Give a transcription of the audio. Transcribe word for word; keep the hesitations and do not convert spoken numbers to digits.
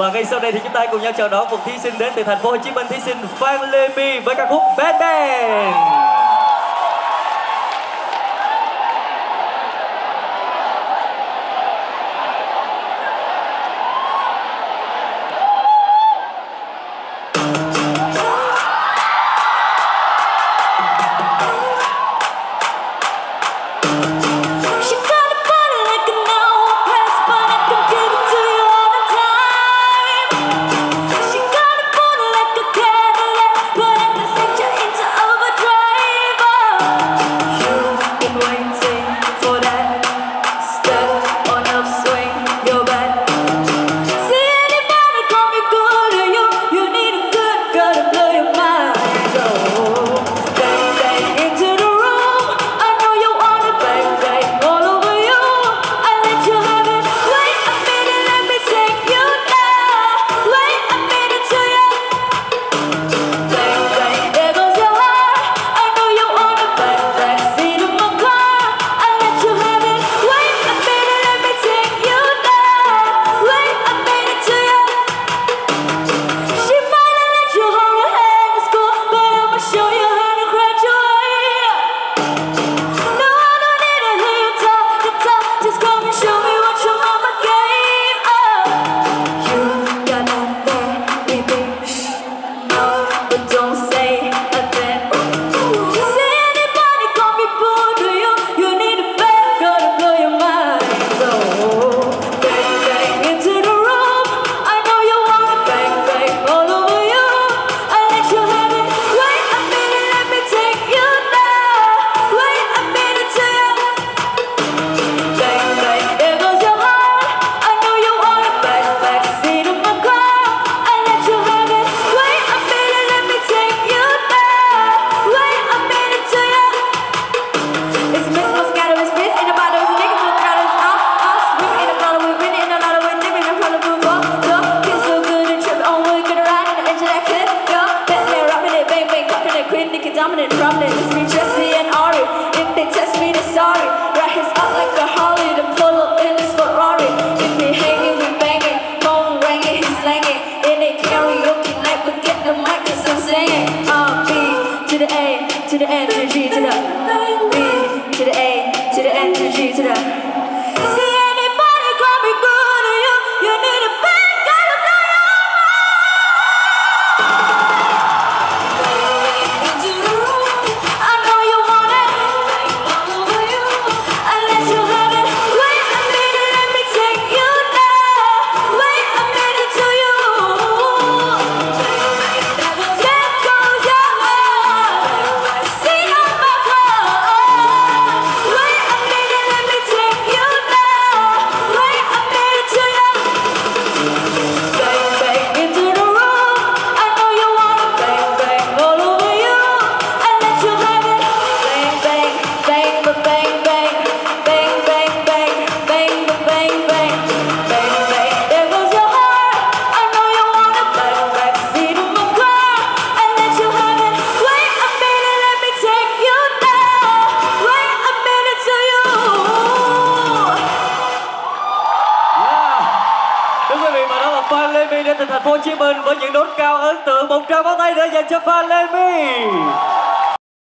Và ngay sau đây thì chúng ta cùng nhau chào đón một thí sinh đến từ thành phố Hồ Chí Minh, thí sinh Phan Lê Mi với ca khúc Bang Bang. Prominent, prominent, it's me, Jesse and Ari. If they test me, they're sorry. Ride his up like a Harley, the pull up in his Ferrari. If he hanging, we banging, phone ringing, he's slanging. In a karaoke night, we get the mic 'cause I'm singing. Uh, B to the A, to the N, to the G, to the B to the A, to the N, to the G, to the. Phan Lê Mi đến từ thành phố Hồ Chí Minh với những đốt cao ấn tượng, một tràng pháo tay để dành cho Phan Lê Mi.